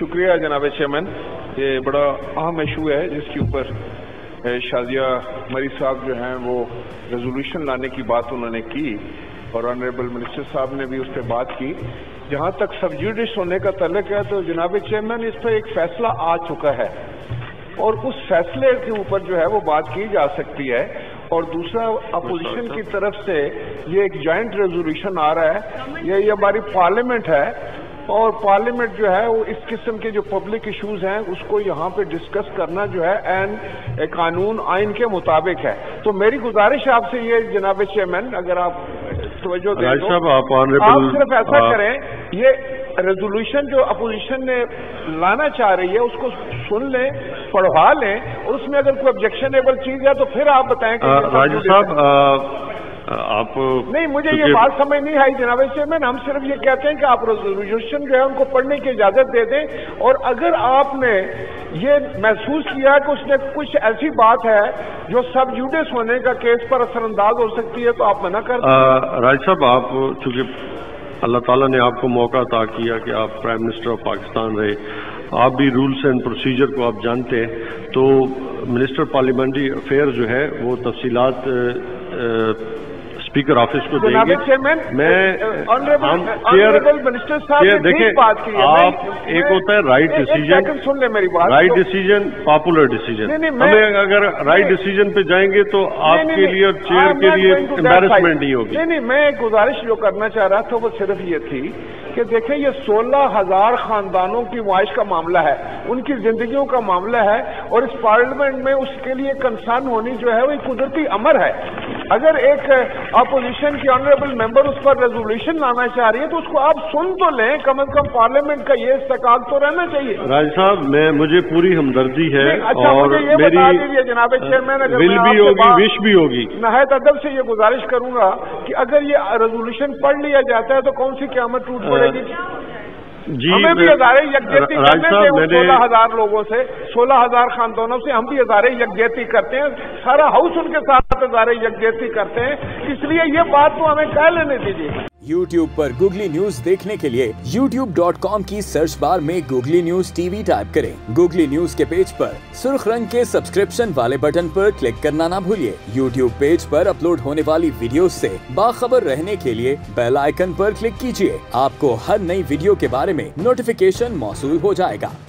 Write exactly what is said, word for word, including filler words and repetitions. शुक्रिया जनाब चेयरमैन। ये बड़ा अहम इशू है जिसके ऊपर शाजिया मरी साहब जो हैं वो रेजोल्यूशन लाने की बात उन्होंने की और ऑनरेबल मिनिस्टर साहब ने भी उस पर बात की। जहां तक सबजुडिस होने का तल्लक है तो जनाब चेयरमैन इस पर एक फैसला आ चुका है और उस फैसले के ऊपर जो है वो बात की जा सकती है। और दूसरा अपोजिशन की तरफ से ये एक जॉइंट रेजोल्यूशन आ रहा है, ये ये हमारी पार्लियामेंट है और पार्लियामेंट जो है वो इस किस्म के जो पब्लिक इश्यूज हैं उसको यहाँ पे डिस्कस करना जो है एंड कानून आइन के मुताबिक है। तो मेरी गुजारिश आपसे ये जनाब चेयरमैन, अगर आप तवज्जो दें तो आप सिर्फ ऐसा करें, ये रेजोल्यूशन जो अपोजिशन ने लाना चाह रही है उसको सुन लें, पढ़वा लें और उसमें अगर कोई ऑब्जेक्शनेबल चीज है तो फिर आप बताएं। राजू साहब आप नहीं, मुझे ये बात समझ नहीं आई जनाब चेयरमैन। हम सिर्फ ये कहते हैं कि आप रेजोल्यूशन जो है उनको पढ़ने की इजाजत दे दें और अगर आपने ये महसूस किया कि उसमें कुछ ऐसी बात है जो सब जुडिस होने का केस पर असरअंदाज हो सकती है तो आप मना कर दें। राज साहब आप चूंकि अल्लाह ताला ने आपको मौका अता किया कि आप प्राइम मिनिस्टर ऑफ पाकिस्तान रहे, आप भी रूल्स एंड प्रोसीजर को आप जानते हैं, तो मिनिस्टर पार्लियामेंट्री अफेयर जो है वो तफसीलात स्पीकर ऑफिस को देंगे। मैं ऑनरेबल मिनिस्टर साहब देखें, आप एक होता है राइट डिसीजन, सुन ले मेरी बात, राइट डिसीजन पॉपुलर डिसीजन। हमें अगर राइट डिसीजन पे जाएंगे तो आपके लिए और चेयर के लिए एम्बैरेसमेंट नहीं होगी। नहीं नहीं, मैं गुजारिश जो करना चाह रहा था वो सिर्फ ये थी कि देखें ये सोलह हजार खानदानों की मुआइश का मामला है, उनकी जिंदगियों का मामला है और इस पार्लियामेंट में उसके लिए कंसर्न होनी जो है वो एक कुदरती अमर है। अगर एक अपोजिशन की ऑनरेबल मेंबर उस पर रेजोल्यूशन लाना चाह रही है तो उसको आप सुन तो लें, कम से कम पार्लियामेंट का ये इस्तेकाल तो रहना चाहिए। राज साहब मैं मुझे पूरी हमदर्दी है। अच्छा, और मुझे ये बता दीजिए जनाब चेयरमैन, अगर विल भी होगी विश भी होगी, नहायत अदब से ये गुजारिश करूंगा कि अगर ये रेजोल्यूशन पढ़ लिया जाता है तो कौन सी क्यामत टूट पड़ेगी जी। हमें भी हजारे यकजहती करने से, सोलह हजार लोगों से, सोलह हजार खानदानों से हम भी हजारे यकजहती करते हैं, सारा हाउस उनके साथ हजारे यकजहती करते हैं, इसलिए ये बात तो हमें कह लेने दीजिए। YouTube पर Googly News देखने के लिए यूट्यूब डॉट कॉम की सर्च बार में Googly News T V type करें। Googly News के पेज पर सुर्ख रंग के सब्सक्रिप्शन वाले बटन पर क्लिक करना ना भूलिए। YouTube पेज पर अपलोड होने वाली वीडियोस से बाखबर रहने के लिए बेल आइकन पर क्लिक कीजिए। आपको हर नई वीडियो के बारे में नोटिफिकेशन मौसूल हो जाएगा।